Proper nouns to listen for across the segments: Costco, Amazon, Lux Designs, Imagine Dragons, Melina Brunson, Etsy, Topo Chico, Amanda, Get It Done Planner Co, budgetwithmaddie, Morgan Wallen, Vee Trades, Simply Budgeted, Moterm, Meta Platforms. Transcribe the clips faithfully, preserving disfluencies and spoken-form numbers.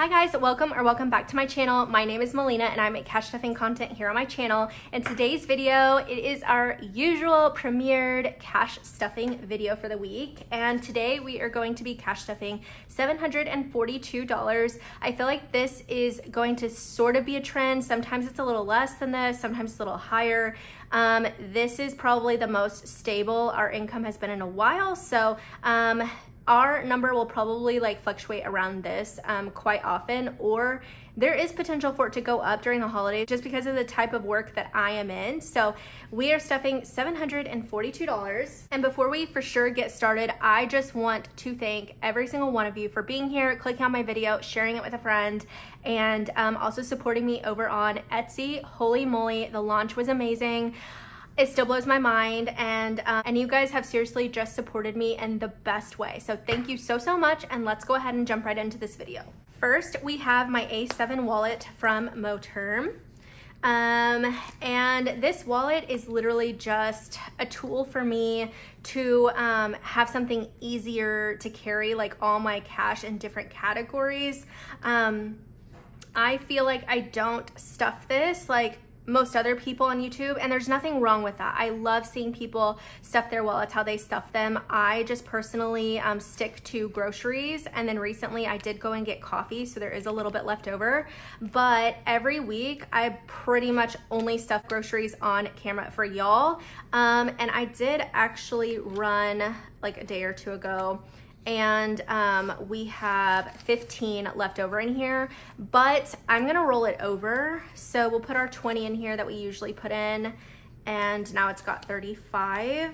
Hi guys, welcome or welcome back to my channel. My name is Melina and I make cash stuffing content here on my channel. In today's video, it is our usual premiered cash stuffing video for the week. And today we are going to be cash stuffing seven hundred forty-two dollars. I feel like this is going to sort of be a trend. Sometimes it's a little less than this, sometimes it's a little higher. Um, this is probably the most stable our income has been in a while. So, um, our number will probably like fluctuate around this um, quite often, or there is potential for it to go up during the holidays just because of the type of work that I am in. So we are stuffing seven hundred forty-two dollars. And before we for sure get started, I just want to thank every single one of you for being here, clicking on my video, sharing it with a friend, and um, also supporting me over on Etsy. Holy moly, the launch was amazing. It still blows my mind, and uh, and you guys have seriously just supported me in the best way. So thank you so, so much, and let's go ahead and jump right into this video. First, we have my A seven wallet from Moterm. Um, and this wallet is literally just a tool for me to um, have something easier to carry, like all my cash in different categories. Um, I feel like I don't stuff this like most other people on YouTube, and there's nothing wrong with that. I love seeing people stuff their wallets how they stuff them. I just personally um, stick to groceries, and then recently I did go and get coffee, so there is a little bit left over, but every week I pretty much only stuff groceries on camera for y'all. Um, and I did actually run like a day or two ago, and um, we have fifteen left over in here, but I'm gonna roll it over. So we'll put our twenty in here that we usually put in, and now it's got thirty-five.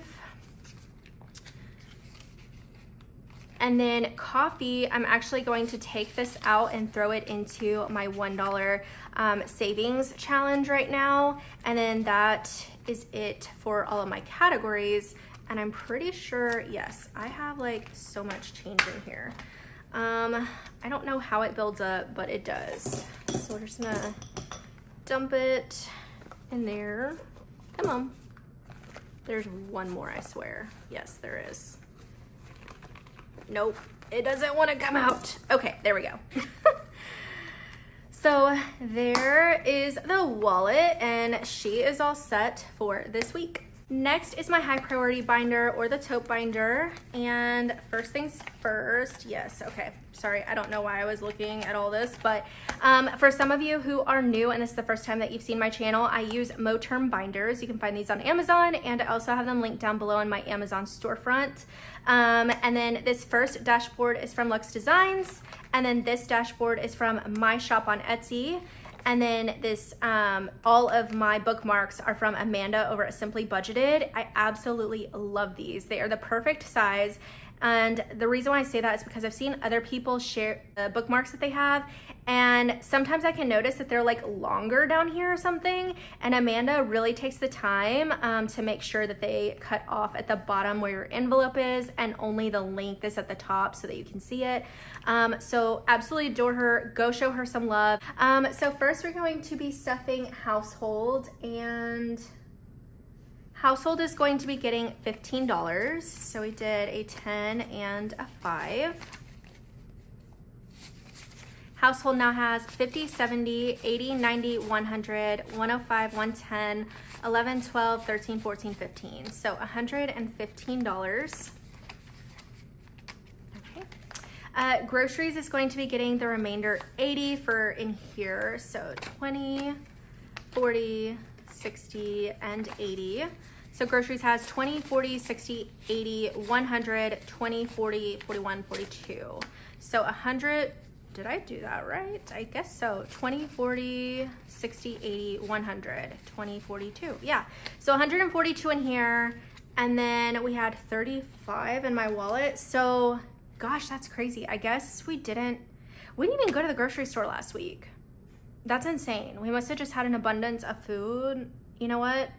And then coffee, I'm actually going to take this out and throw it into my one dollar um, savings challenge right now. And then that is it for all of my categories. And I'm pretty sure, yes, I have like so much change in here. Um, I don't know how it builds up, but it does. So we're just gonna dump it in there. Come on. There's one more, I swear. Yes, there is. Nope, it doesn't wanna come out. Okay, there we go. So there is the wallet, and she is all set for this week. Next is my high priority binder, or the tote binder. And first things first, yes, okay, sorry, I don't know why I was looking at all this, but um, for some of you who are new and this is the first time that you've seen my channel, I use Moterm binders. You can find these on Amazon, and I also have them linked down below in my Amazon storefront. Um, and then this first dashboard is from Lux Designs, and then this dashboard is from my shop on Etsy. And then this, um, all of my bookmarks are from Amanda over at Simply Budgeted. I absolutely love these. They are the perfect size. And the reason why I say that is because I've seen other people share the bookmarks that they have, and sometimes I can notice that they're like longer down here or something. And Amanda really takes the time um, to make sure that they cut off at the bottom where your envelope is, and only the length is at the top so that you can see it. Um, so absolutely adore her. Go show her some love. Um, so first we're going to be stuffing household, and household is going to be getting fifteen dollars. So we did a ten and a five. Household now has fifty, seventy, eighty, ninety, one hundred, one oh five, one ten, eleven, twelve, thirteen, fourteen, fifteen. So one hundred fifteen dollars. Okay. Uh, groceries is going to be getting the remainder eighty for in here. So twenty, forty, sixty, and eighty. So groceries has twenty, forty, sixty, eighty, one hundred, twenty, forty, forty-one, forty-two. So one hundred, did I do that right? I guess so. twenty, forty, sixty, eighty, one hundred, twenty, forty-two. Yeah, so one hundred forty-two in here. And then we had thirty-five in my wallet. So gosh, that's crazy. I guess we didn't, we didn't even go to the grocery store last week. That's insane. We must have just had an abundance of food. You know what?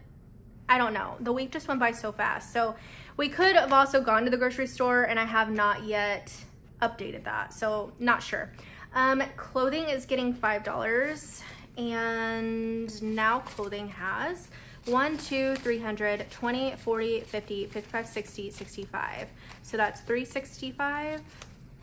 I don't know. The week just went by so fast. So we could have also gone to the grocery store, and I have not yet updated that. So not sure. Um, clothing is getting five dollars, and now clothing has one, two, three hundred, twenty, forty, fifty, fifty-five, sixty, sixty-five. So that's three sixty-five.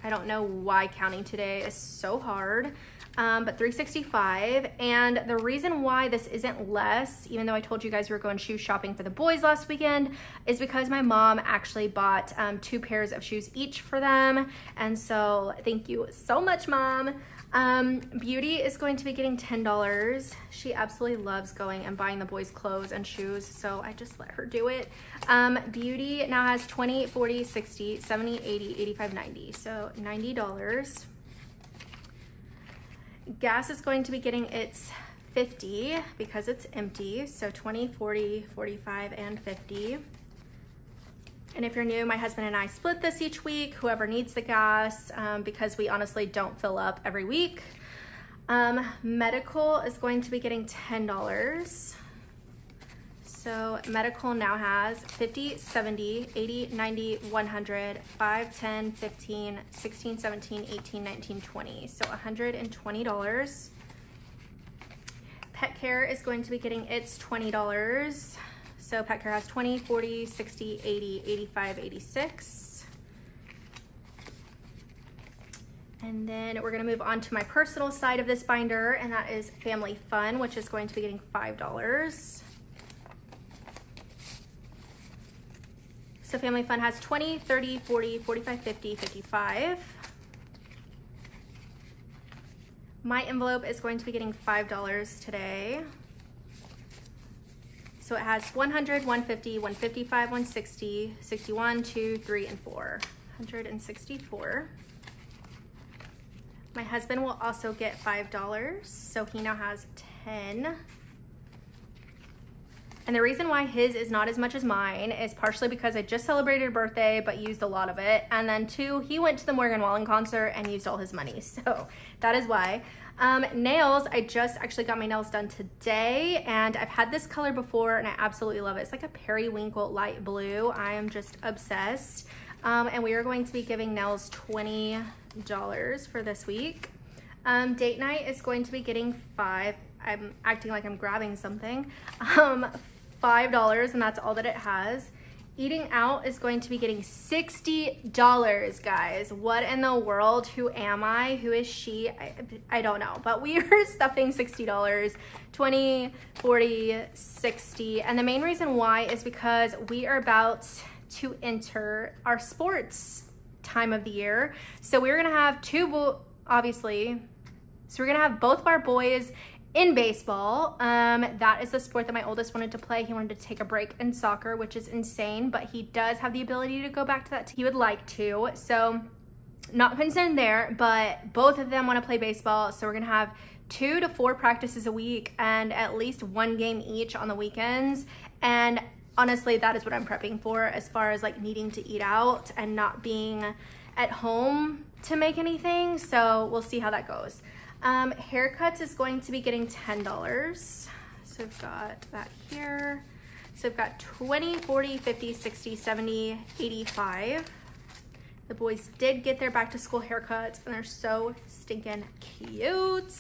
I don't know why counting today is so hard, um, but three sixty-five. And the reason why this isn't less, even though I told you guys we were going shoe shopping for the boys last weekend, is because my mom actually bought um, two pairs of shoes each for them. And so thank you so much, Mom. Um, Beauty is going to be getting ten dollars. She absolutely loves going and buying the boys clothes and shoes, so I just let her do it. Um, Beauty now has twenty, forty, sixty, seventy, eighty, eighty-five, ninety, so ninety dollars. Gas is going to be getting its fifty because it's empty, so twenty, forty, forty-five, and fifty. And if you're new, my husband and I split this each week, whoever needs the gas, um, because we honestly don't fill up every week. Um, medical is going to be getting ten dollars. So medical now has fifty, seventy, eighty, ninety, one hundred, five, ten, fifteen, sixteen, seventeen, eighteen, nineteen, twenty. So one hundred twenty dollars. Pet care is going to be getting its twenty dollars. So pet care has twenty, forty, sixty, eighty, eighty-five, eighty-six. And then we're gonna move on to my personal side of this binder, and that is family fun, which is going to be getting five dollars. So family fun has twenty, thirty, forty, forty-five, fifty, fifty-five. My envelope is going to be getting five dollars today. So it has one hundred, one fifty, one fifty-five, one sixty, sixty-one, two, three, and four. one hundred sixty-four. My husband will also get five dollars, so he now has ten. And the reason why his is not as much as mine is partially because I just celebrated a birthday but used a lot of it. And then two, he went to the Morgan Wallen concert and used all his money, so that is why. Um, nails, I just actually got my nails done today, and I've had this color before and I absolutely love it. It's like a periwinkle light blue. I am just obsessed. Um, and we are going to be giving nails twenty dollars for this week. Um, date night is going to be getting five. I'm acting like I'm grabbing something. Um, five dollars, and that's all that it has. Eating out is going to be getting sixty dollars, guys. What in the world? Who am I? Who is she? I, I don't know, but we are stuffing sixty dollars, twenty, forty, sixty. And the main reason why is because we are about to enter our sports time of the year. So we're gonna have two, obviously. So we're gonna have both of our boys in baseball. Um, that is the sport that my oldest wanted to play. He wanted to take a break in soccer, which is insane, but he does have the ability to go back to that. He would like to, so not concerned there, but both of them want to play baseball. So we're going to have two to four practices a week and at least one game each on the weekends. And honestly, that is what I'm prepping for as far as like needing to eat out and not being at home to make anything. So we'll see how that goes. Um, haircuts is going to be getting ten dollars. So we've got that here. So we've got twenty, forty, fifty, sixty, seventy, eighty-five. The boys did get their back to school haircuts and they're so stinking cute.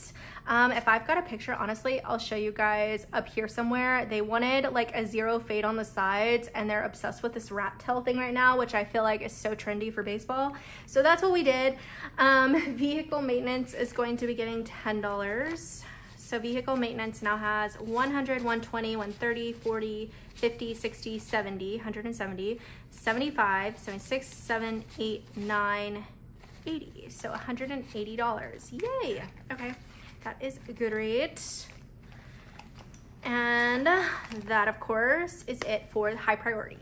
Um, if I've got a picture, honestly, I'll show you guys up here somewhere. They wanted like a zero fade on the sides and they're obsessed with this rat tail thing right now, which I feel like is so trendy for baseball. So that's what we did. Um, vehicle maintenance is going to be getting ten dollars. So vehicle maintenance now has one hundred, one twenty, one thirty, forty, fifty, sixty, seventy, one seventy, seventy-five, seventy-six, seventy-eight, ninety, eighty. So one hundred eighty dollars. Yay. Okay. That is a good rate. And that, of course, is it for high priority.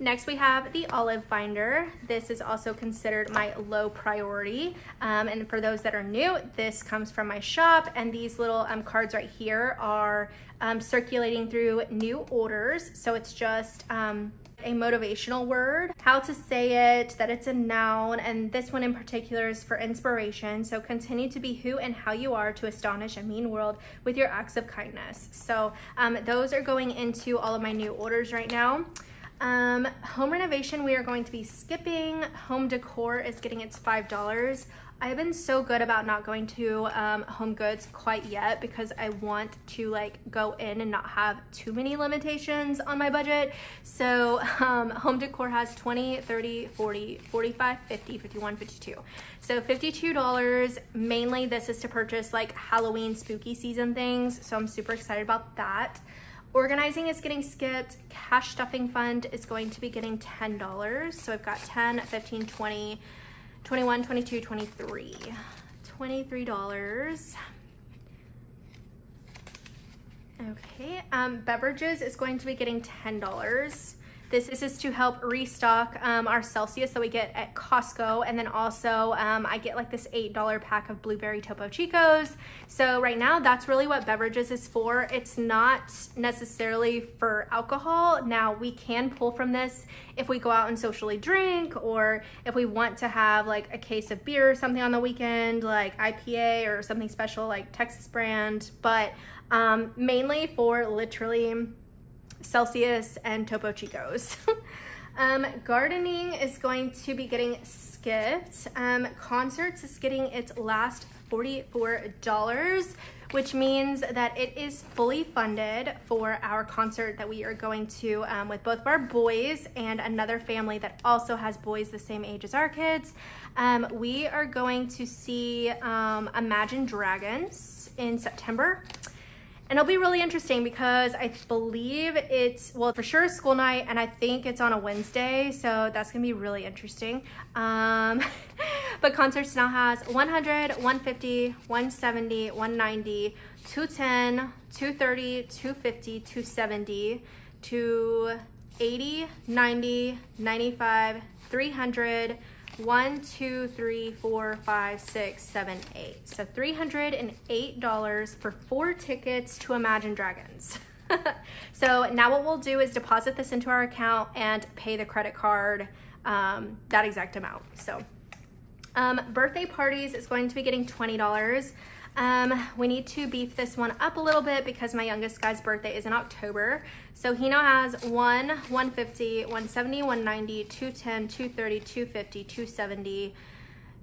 Next, we have the olive binder. This is also considered my low priority. Um, and for those that are new, this comes from my shop, and these little um, cards right here are um, circulating through new orders. So it's just um, a motivational word, how to say it, that it's a noun, and this one in particular is for inspiration. So continue to be who and how you are to astonish a mean world with your acts of kindness. So um, those are going into all of my new orders right now. Um, home renovation, we are going to be skipping. Home decor is getting its five dollars. I have been so good about not going to um, Home Goods quite yet because I want to like go in and not have too many limitations on my budget. So um, Home Decor has twenty, thirty, forty, forty-five, fifty, fifty-one, fifty-two. So fifty-two dollars, mainly this is to purchase like Halloween spooky season things. So I'm super excited about that. Organizing is getting skipped. Cash stuffing fund is going to be getting ten dollars. So I've got ten, fifteen, twenty, twenty-one, twenty-two, twenty-three. twenty-three dollars. Okay, um, beverages is going to be getting ten dollars. This is just to help restock um, our Celsius that we get at Costco. And then also um, I get like this eight dollar pack of blueberry Topo Chicos. So right now that's really what beverages is for. It's not necessarily for alcohol. Now we can pull from this if we go out and socially drink, or if we want to have like a case of beer or something on the weekend, like I P A or something special like Texas brand, but um, mainly for literally Celsius and Topo Chicos. um, gardening is going to be getting skipped. Um, concerts is getting its last forty-four dollars, which means that it is fully funded for our concert that we are going to um, with both of our boys and another family that also has boys the same age as our kids. Um, we are going to see um, Imagine Dragons in September. And it'll be really interesting because I believe it's, well, for sure school night, and I think it's on a Wednesday, so that's gonna be really interesting. Um, but concerts now has one hundred, one fifty, one seventy, one ninety, two ten, two thirty, two fifty, two seventy, two eighty, ninety, ninety-five, three hundred, one, two, three, four, five, six, seven, eight. So three hundred and eight dollars for four tickets to Imagine Dragons. So now what we'll do is deposit this into our account and pay the credit card um, that exact amount. So um, birthday parties is going to be getting twenty dollars. Um, we need to beef this one up a little bit because my youngest guy's birthday is in October. So he now has one, one fifty, one seventy, one ninety, two ten, two thirty, two fifty, two seventy,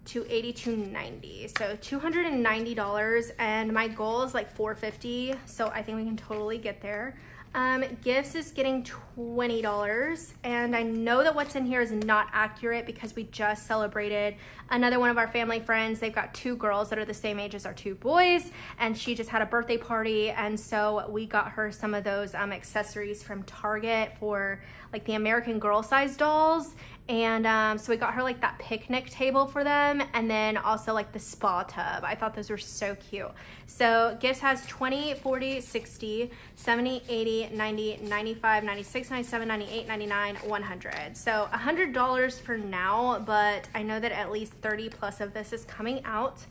two eighty, two ninety. So two hundred ninety dollars, and my goal is like four fifty. So I think we can totally get there. Um, gifts is getting twenty dollars, and I know that what's in here is not accurate because we just celebrated another one of our family friends. They've got two girls that are the same age as our two boys, and she just had a birthday party, and so we got her some of those um, accessories from Target for like the American Girl size dolls. And um, so we got her like that picnic table for them, and then also like the spa tub. I thought those were so cute. So gifts has twenty, forty, sixty, seventy, eighty, ninety, ninety-five, ninety-six, ninety-seven, ninety-eight, ninety-nine, one hundred. So one hundred dollars for now, but I know that at least thirty plus of this is coming out.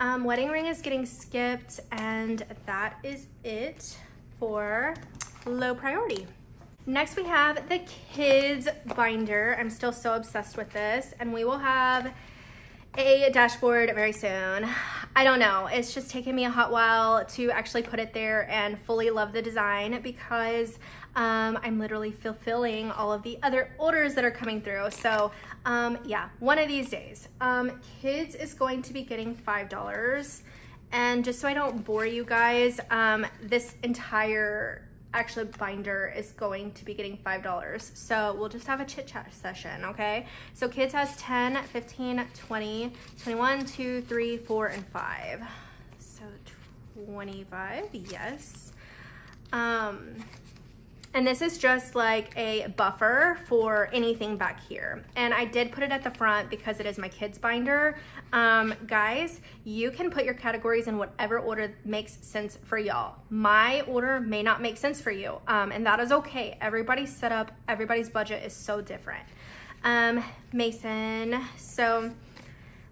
Um, wedding ring is getting skipped, and that is it for low priority. Next we have the kids binder. I'm still so obsessed with this, and we will have a dashboard very soon. I don't know, it's just taken me a hot while to actually put it there and fully love the design because um, I'm literally fulfilling all of the other orders that are coming through. So um, yeah, one of these days. Um, kids is going to be getting five dollars. And just so I don't bore you guys, um, this entire actually binder is going to be getting five dollars, so we'll just have a chit chat session, okay? So kids has ten, fifteen, twenty, twenty-one, two, three, four, and five. So twenty-five, yes. Um, and this is just like a buffer for anything back here. And I did put it at the front because it is my kids binder. Um, guys, you can put your categories in whatever order makes sense for y'all. My order may not make sense for you, um, and that is okay. Everybody's set up, everybody's budget is so different. Um, Mason, so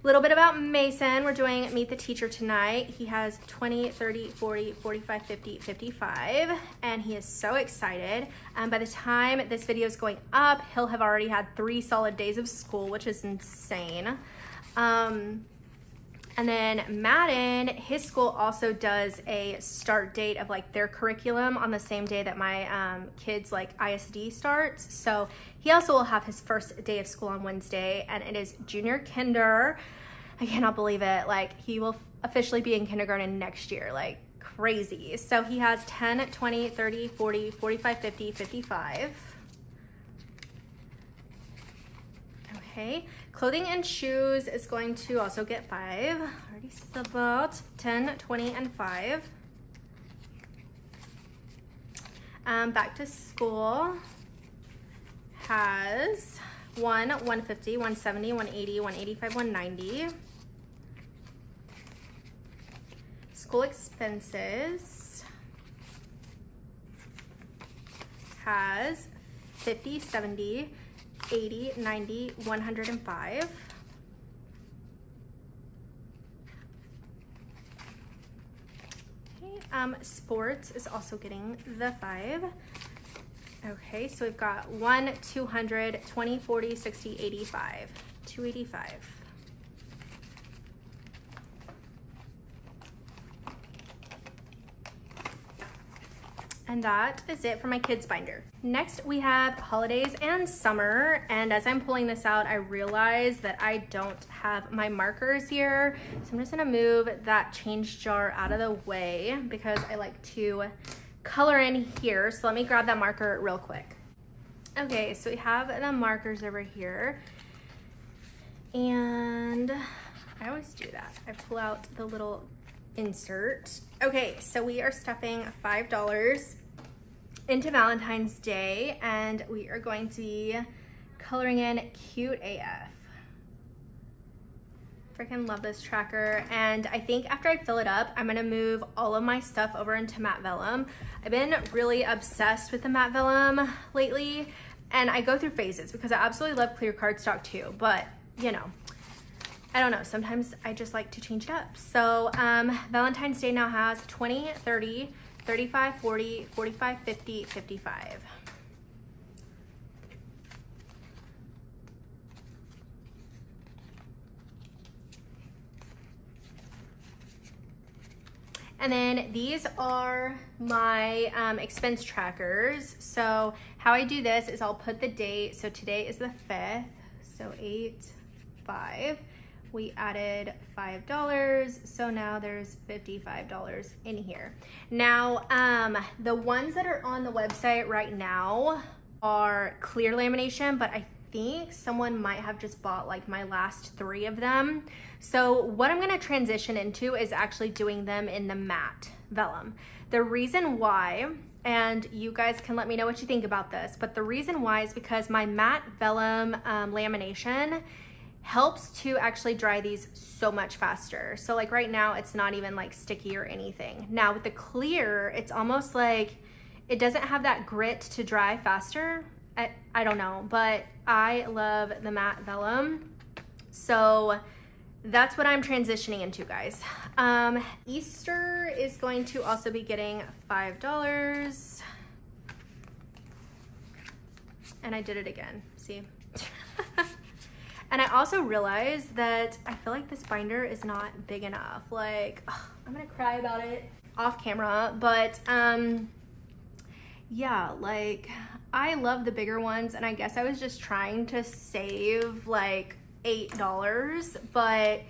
a little bit about Mason. We're doing Meet the Teacher tonight. He has twenty, thirty, forty, forty-five, fifty, fifty-five, and he is so excited. Um, by the time this video is going up, he'll have already had three solid days of school, which is insane. Um, and then Madden, his school also does a start date of like their curriculum on the same day that my um, kids like I S D starts. So he also will have his first day of school on Wednesday, and it is junior kinder. I cannot believe it. Like, he will officially be in kindergarten next year, like crazy. So he has ten, twenty, thirty, forty, forty-five, fifty, fifty-five. Okay, clothing and shoes is going to also get five. Already said that. ten, twenty, and five. Um, back to school has one, one fifty, one seventy, one eighty, one eighty-five, one ninety. School expenses has fifty, seventy, eighty, ninety, one oh five. Okay, um, sports is also getting the five. Okay, so we've got one, two hundred, twenty, forty, sixty, eighty-five, two eighty-five. And that is it for my kids binder. Next we have holidays and summer. And as I'm pulling this out, I realize that I don't have my markers here. So I'm just gonna move that change jar out of the way because I like to color in here. So let me grab that marker real quick. Okay, so we have the markers over here. And I always do that. I pull out the little insert. Okay, so we are stuffing five dollars into Valentine's Day, and we are going to be coloring in cute A F. Freaking love this tracker. And I think after I fill it up, I'm gonna move all of my stuff over into matte vellum. I've been really obsessed with the matte vellum lately, and I go through phases because I absolutely love clear cardstock too, but you know, I don't know, sometimes I just like to change it up. So um, Valentine's Day now has twenty, thirty, thirty-five, forty, forty-five, fifty, fifty-five. And then these are my um, expense trackers. So how I do this is I'll put the date. So today is the fifth, so eight, five. We added five dollars, so now there's fifty-five dollars in here. Now, um, the ones that are on the website right now are clear lamination, but I think someone might have just bought like my last three of them. So what I'm gonna transition into is actually doing them in the matte vellum. The reason why, and you guys can let me know what you think about this, but the reason why is because my matte vellum um, lamination helps to actually dry these so much faster. So like right now, it's not even like sticky or anything. Now with the clear, it's almost like it doesn't have that grit to dry faster. I, I don't know, but I love the matte vellum. So that's what I'm transitioning into, guys. Um, Easter is going to also be getting five dollars. And I did it again, see? And I also realized that I feel like this binder is not big enough. Like, ugh, I'm gonna cry about it off camera, but um, yeah, like I love the bigger ones, and I guess I was just trying to save like eight dollars, but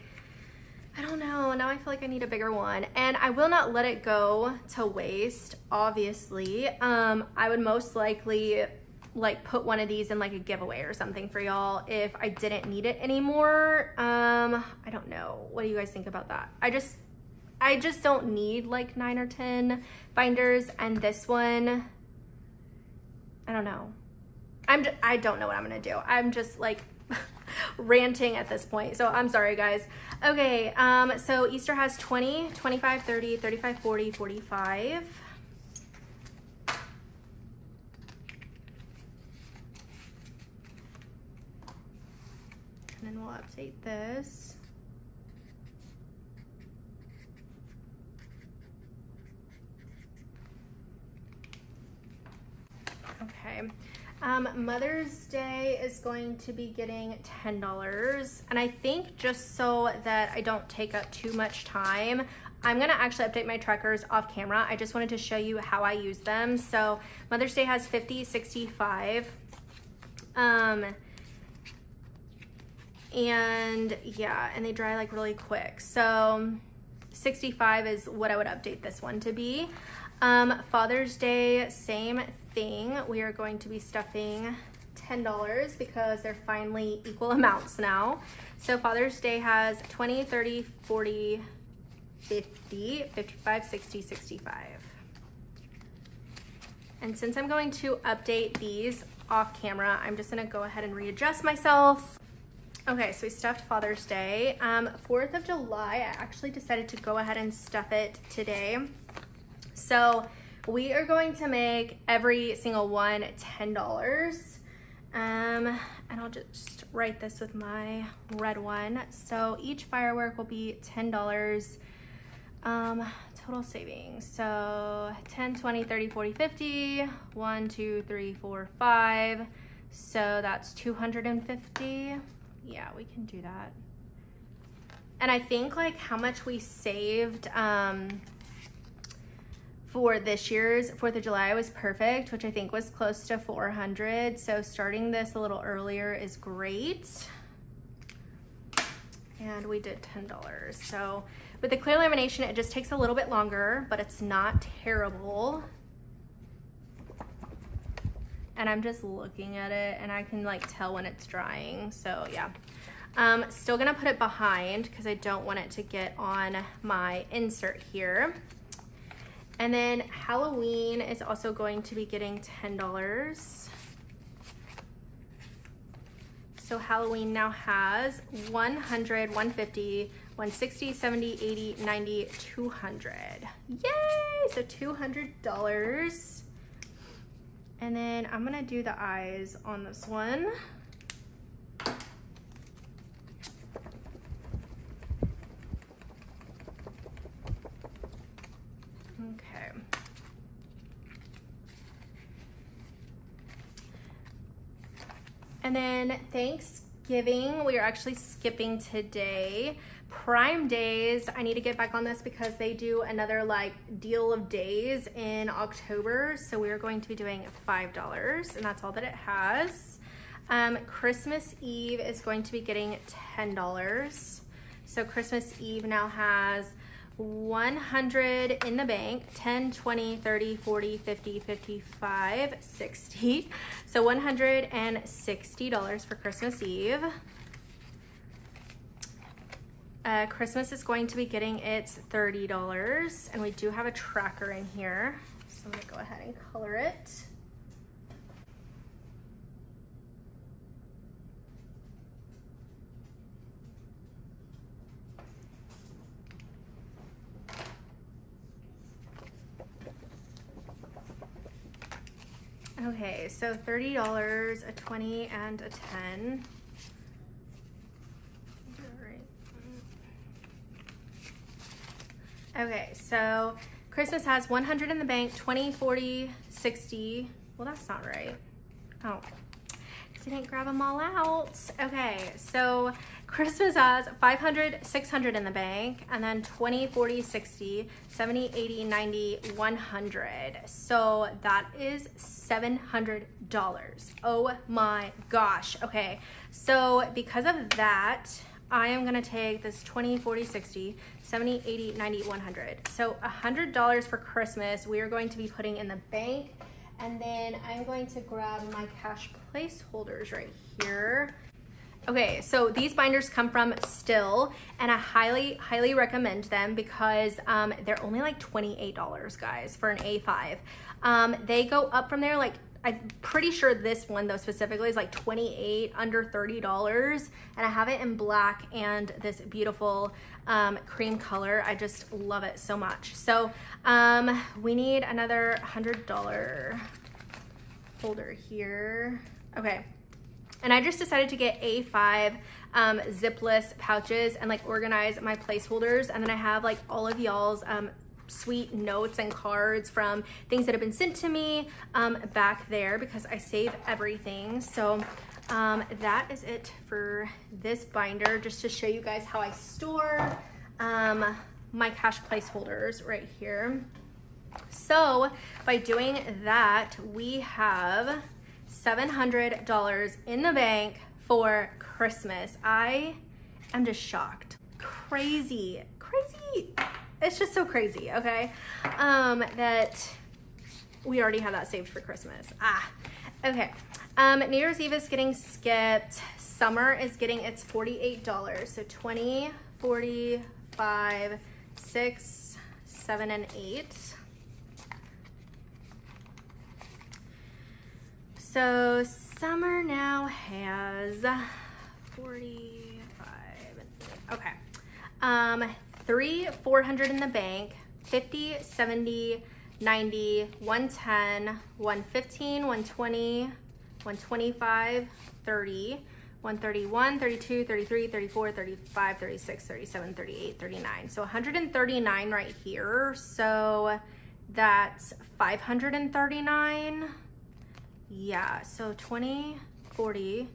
I don't know, now I feel like I need a bigger one, and I will not let it go to waste, obviously. Um, I would most likely like put one of these in like a giveaway or something for y'all if I didn't need it anymore. Um, I don't know. What do you guys think about that? I just, I just don't need like nine or ten binders, and this one, I don't know. I'm just, I don't know what I'm gonna do. I'm just like ranting at this point. So I'm sorry, guys. Okay, um, so Easter has twenty, twenty-five, thirty, thirty-five, forty, forty-five. And we'll update this. Okay, um, Mother's Day is going to be getting ten dollars. And I think just so that I don't take up too much time, I'm gonna actually update my trackers off camera. I just wanted to show you how I use them. So Mother's Day has fifty, sixty-five. Um, and yeah, and they dry like really quick. So sixty-five is what I would update this one to be. Um, Father's Day, same thing. We are going to be stuffing ten dollars because they're finally equal amounts now. So Father's Day has twenty, thirty, forty, fifty, fifty-five, sixty, sixty-five. And since I'm going to update these off camera, I'm just gonna go ahead and readjust myself. Okay, so we stuffed Father's Day. Um, fourth of July, I actually decided to go ahead and stuff it today. So we are going to make every single one ten dollars. Um, and I'll just write this with my red one. So each firework will be ten dollars. Um, total savings. So ten, twenty, thirty, forty, fifty, one, two, three, four, five. So that's two hundred fifty. Yeah, we can do that. And I think like how much we saved, um, for this year's fourth of July was perfect, which I think was close to four hundred. So starting this a little earlier is great. And we did ten dollars. So with the clear lamination, it just takes a little bit longer, but it's not terrible. And I'm just looking at it and I can like tell when it's drying. So yeah, um, still gonna put it behind because I don't want it to get on my insert here. And then Halloween is also going to be getting ten dollars. So Halloween now has one hundred, one fifty, one sixty, seventy, eighty, ninety, two hundred. Yay! So two hundred dollars. And then I'm gonna do the eyes on this one. Okay. And then Thanksgiving, we are actually skipping today. Prime Days, I need to get back on this because they do another like deal of days in October. So we are going to be doing five dollars and that's all that it has. Um, Christmas Eve is going to be getting ten dollars. So Christmas Eve now has one hundred in the bank, ten, twenty, thirty, forty, fifty, fifty-five, sixty. So one hundred sixty dollars for Christmas Eve. Uh, Christmas is going to be getting its thirty dollars, and we do have a tracker in here. So I'm gonna go ahead and color it. Okay, so thirty dollars, a twenty, and a ten. Okay, so Christmas has one hundred in the bank, twenty, forty, sixty. Well, that's not right. Oh, because I didn't grab them all out. Okay, so Christmas has five hundred, six hundred in the bank, and then twenty, forty, sixty, seventy, eighty, ninety, one hundred. So that is seven hundred dollars. Oh my gosh. Okay, so because of that, I am gonna take this twenty, forty, sixty, seventy, eighty, ninety, one hundred. So one hundred dollars for Christmas, we are going to be putting in the bank. And then I'm going to grab my cash placeholders right here. Okay, so these binders come from Still, and I highly, highly recommend them because um, they're only like twenty-eight dollars, guys, for an A five. Um, they go up from there, like I'm pretty sure this one though specifically is like twenty-eight dollars, under thirty dollars, and I have it in black and this beautiful um, cream color. I just love it so much. So um, we need another one hundred dollar holder here. Okay. And I just decided to get A five um, zipless pouches and like organize my placeholders. And then I have like all of y'all's um, sweet notes and cards from things that have been sent to me um, back there because I save everything. So um, that is it for this binder, just to show you guys how I store um, my cash placeholders right here. So by doing that, we have seven hundred dollars in the bank for Christmas. I am just shocked. Crazy, crazy. It's just so crazy, okay? Um, that we already have that saved for Christmas. Ah, okay. Um, New Year's Eve is getting skipped. Summer is getting, it's forty-eight dollars. So twenty, forty, five, six, seven, and eight. So summer now has forty-five, okay. Um, three, four hundred in the bank, fifty, seventy, ninety, one ten, one fifteen, one twenty, one twenty-five, thirty, one thirty-one, thirty-two, thirty-three, thirty-four, thirty-five, thirty-six, thirty-seven, thirty-eight, thirty-nine. So one hundred thirty-nine right here. So that's five hundred thirty-nine. Yeah, so twenty, forty,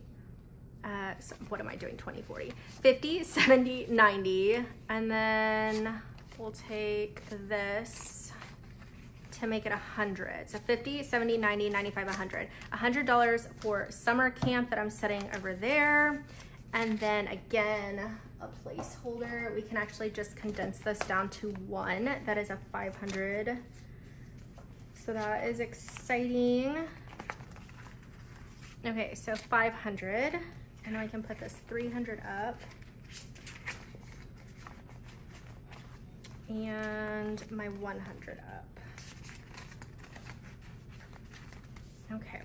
uh, so what am I doing? twenty, forty, fifty, seventy, ninety. And then we'll take this to make it one hundred. So fifty, seventy, ninety, ninety-five, one hundred. one hundred dollars for summer camp that I'm setting over there. And then again, a placeholder. We can actually just condense this down to one. That is a five hundred. So that is exciting. Okay, so five hundred, and I can put this three hundred up, and my one hundred up. Okay,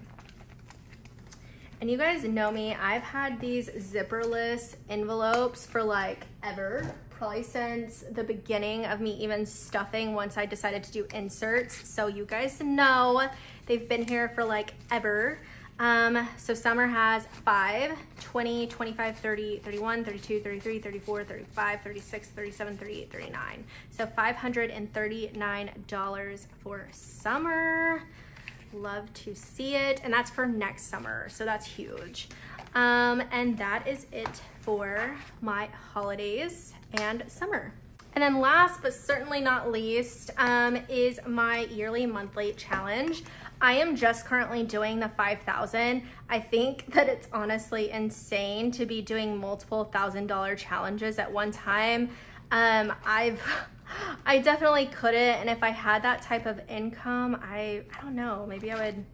and you guys know me, I've had these zipperless envelopes for like ever, probably since the beginning of me even stuffing once I decided to do inserts, so you guys know they've been here for like ever. Um, so summer has five, twenty, twenty-five, thirty, thirty-one, thirty-two, thirty-three, thirty-four, thirty-five, thirty-six, thirty-seven, thirty-eight, thirty-nine. So five hundred thirty-nine dollars for summer. Love to see it. And that's for next summer. So that's huge. Um, and that is it for my holidays and summer. And then last, but certainly not least, um, is my yearly monthly challenge. I am just currently doing the five thousand. I think that it's honestly insane to be doing multiple thousand dollar challenges at one time. Um, I've, I definitely couldn't. And if I had that type of income, I, I don't know, maybe I would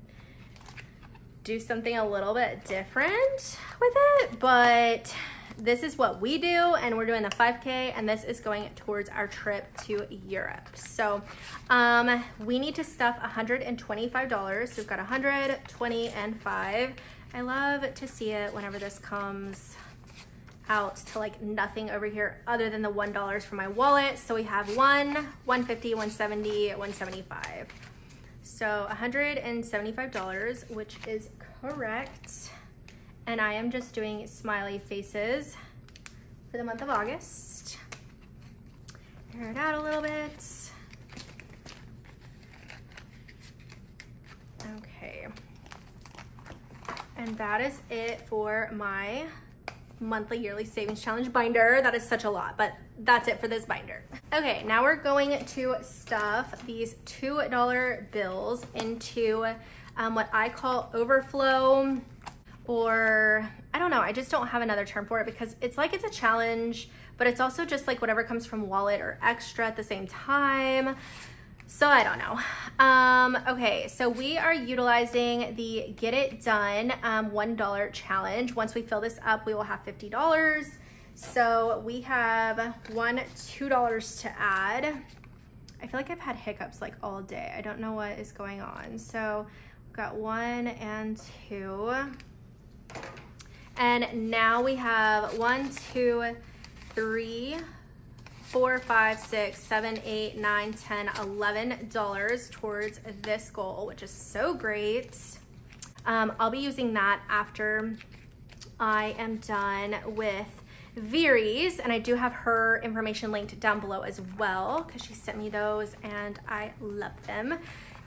do something a little bit different with it, but this is what we do, and we're doing the five K, and this is going towards our trip to Europe. So um, we need to stuff one hundred twenty-five dollars. So we've got one hundred, twenty, and five. I love to see it whenever this comes out to like nothing over here other than the one dollar from my wallet. So we have one, one fifty, one seventy, one seventy-five. So one hundred seventy-five dollars, which is correct. And I am just doing smiley faces for the month of August. Air it out a little bit. Okay. And that is it for my monthly yearly savings challenge binder. That is such a lot, but that's it for this binder. Okay, now we're going to stuff these two dollar bills into um, what I call overflow. Or I don't know, I just don't have another term for it, because it's like it's a challenge, but it's also just like whatever comes from wallet or extra at the same time. So I don't know. Um, okay, so we are utilizing the Get It Done um, one dollar challenge. Once we fill this up, we will have fifty dollars. So we have one two dollars to add. I feel like I've had hiccups like all day. I don't know what is going on. So we've got one and two. And now we have one, two, three, four, five, six, seven, eight, nine, ten, eleven dollars towards this goal, which is so great. Um, I'll be using that after I am done with Viri's, and I do have her information linked down below as well, because she sent me those and I love them.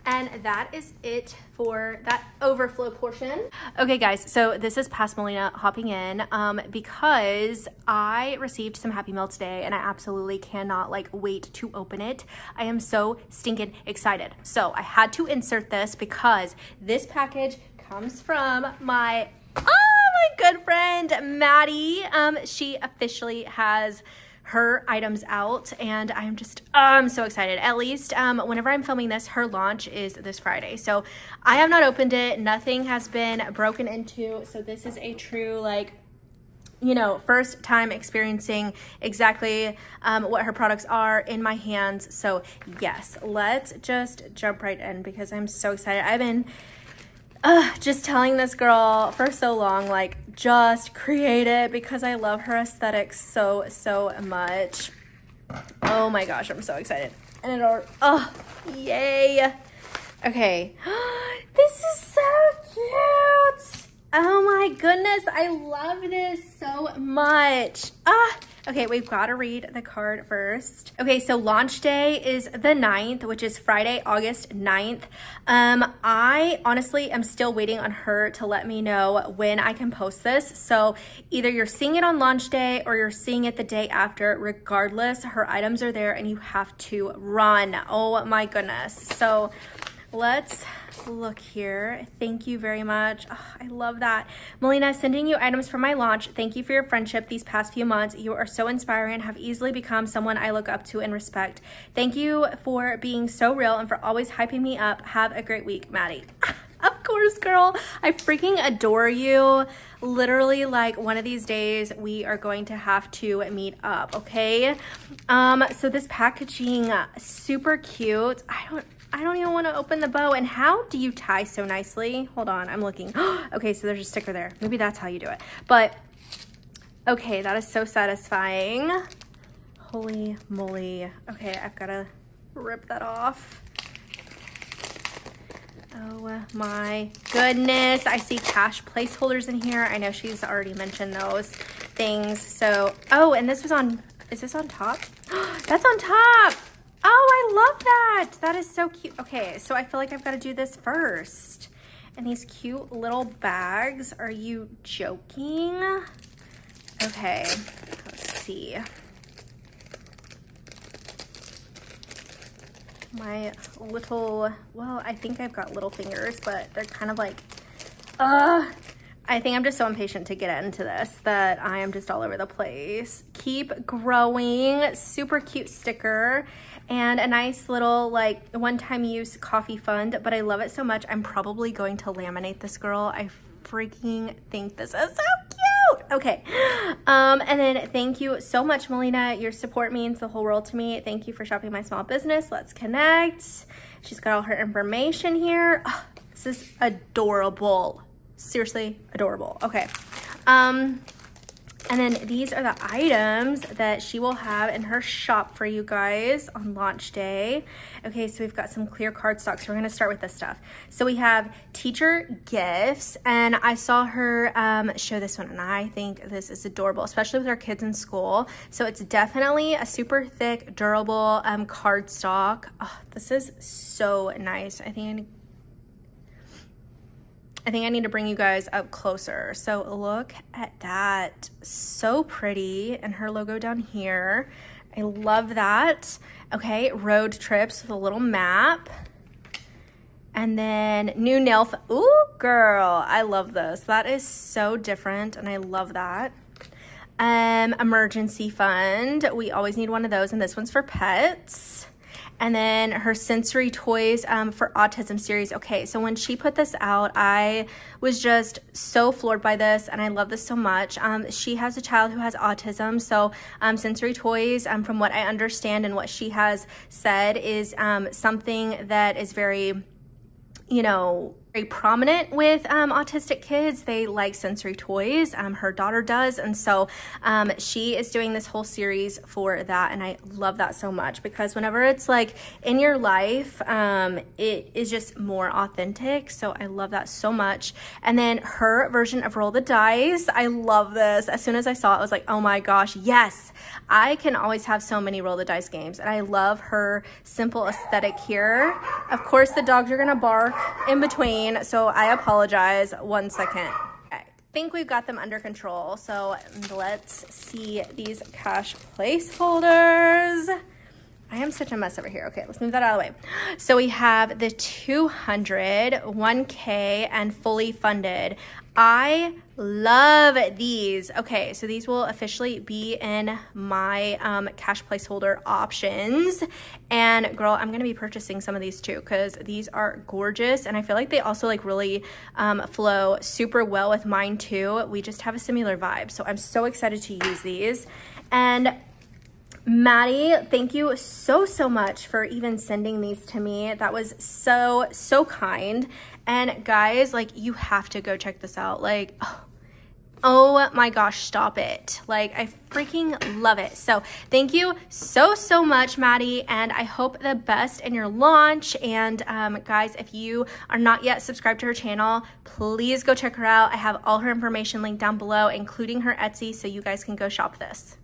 And that is it for that overflow portion. Okay guys, so this is past Melina hopping in um, because I received some happy mail today and I absolutely cannot like wait to open it. I am so stinking excited. So I had to insert this because this package comes from my, oh my good friend Maddie. Um, she officially has her items out, and I'm just um so excited. At least um whenever I'm filming this, her launch is this Friday, so I have not opened it. Nothing has been broken into, so this is a true, like, you know, first time experiencing exactly um what her products are in my hands. So yes, let's just jump right in because I'm so excited. I've been Uh, just telling this girl for so long, like, just create it, because I love her aesthetic so, so much. Oh my gosh, I'm so excited. And it all, oh, yay. Okay, this is so cute. Oh my goodness, I love this so much. Ah. Okay, we've got to read the card first. Okay, so launch day is the ninth, which is Friday, August ninth. Um, I honestly am still waiting on her to let me know when I can post this. So either you're seeing it on launch day or you're seeing it the day after. Regardless, her items are there and you have to run. Oh my goodness. So let's look here. Thank you very much. Oh, I love that. Melina, sending you items for my launch. Thank you for your friendship these past few months. You are so inspiring and have easily become someone I look up to and respect. Thank you for being so real and for always hyping me up. Have a great week, Maddie. Of course, girl. I freaking adore you. Literally, like, one of these days we are going to have to meet up, okay? Um, so this packaging, super cute. I don't I don't even want to open the bow. And how do you tie so nicely? Hold on, I'm looking. Okay, so there's a sticker there. Maybe that's how you do it. But, okay, that is so satisfying. Holy moly. Okay, I've got to rip that off. Oh my goodness. I see cash placeholders in here. I know she's already mentioned those things. So, oh, and this was on, is this on top? That's on top. Oh, I love that. That is so cute. Okay, so I feel like I've got to do this first. And these cute little bags. Are you joking? Okay, let's see. My little, well, I think I've got little fingers, but they're kind of like, uh, I think I'm just so impatient to get into this that I am just all over the place. Keep growing. Super cute sticker and a nice little, like, one-time use coffee fund, but I love it so much. I'm probably going to laminate this girl. I freaking think this is so cute. Okay. Um, and then thank you so much, Melina. Your support means the whole world to me. Thank you for shopping my small business. Let's connect. She's got all her information here. Oh, this is adorable. Seriously adorable. Okay, um and then these are the items that she will have in her shop for you guys on launch day. Okay, so we've got some clear cardstock, so we're going to start with this stuff. So we have teacher gifts, and I saw her um show this one, and I think this is adorable, especially with our kids in school. So it's definitely a super thick, durable um cardstock. Oh, this is so nice. I think I need I think I need to bring you guys up closer. So look at that. So pretty. And her logo down here. I love that. Okay, road trips with a little map. And then new nail. Ooh, girl. I love this. That is so different. And I love that. Um, emergency fund. We always need one of those. And this one's for pets. And then her sensory toys um, for autism series. Okay, so when she put this out, I was just so floored by this, and I love this so much. Um, she has a child who has autism, so um, sensory toys, um, from what I understand and what she has said, is um, something that is very, you know, very prominent with um, autistic kids. They like sensory toys. Um, her daughter does. And so um, she is doing this whole series for that. And I love that so much, because whenever it's like in your life, um, it is just more authentic. So I love that so much. And then her version of Roll the Dice. I love this. As soon as I saw it, I was like, oh my gosh, yes. I can always have so many Roll the Dice games. And I love her simple aesthetic here. Of course, the dogs are going to bark in between. So I apologize. One second. I think we've got them under control. So let's see these cash placeholders. I am such a mess over here. Okay, let's move that out of the way. So we have the two hundred, one K, and fully funded. I love these. Okay, so these will officially be in my um, cash placeholder options. And girl, I'm gonna be purchasing some of these too because these are gorgeous, and I feel like they also like really um, flow super well with mine too. We just have a similar vibe, so I'm so excited to use these. And Maddie, thank you so, so much for even sending these to me. That was so, so kind. And guys, like, you have to go check this out. Like, oh, oh my gosh, stop it. Like, I freaking love it. So thank you so, so much, Maddie. And I hope the best in your launch. And um, guys, if you are not yet subscribed to her channel, please go check her out. I have all her information linked down below, including her Etsy, so you guys can go shop this.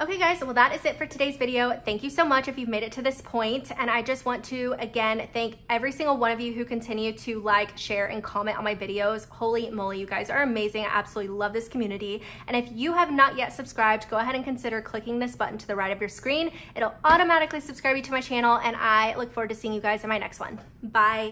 Okay guys, well that is it for today's video. Thank you so much if you've made it to this point, and I just want to again thank every single one of you who continue to like, share, and comment on my videos. Holy moly, you guys are amazing. I absolutely love this community. And if you have not yet subscribed, go ahead and consider clicking this button to the right of your screen. It'll automatically subscribe you to my channel, and I look forward to seeing you guys in my next one. Bye.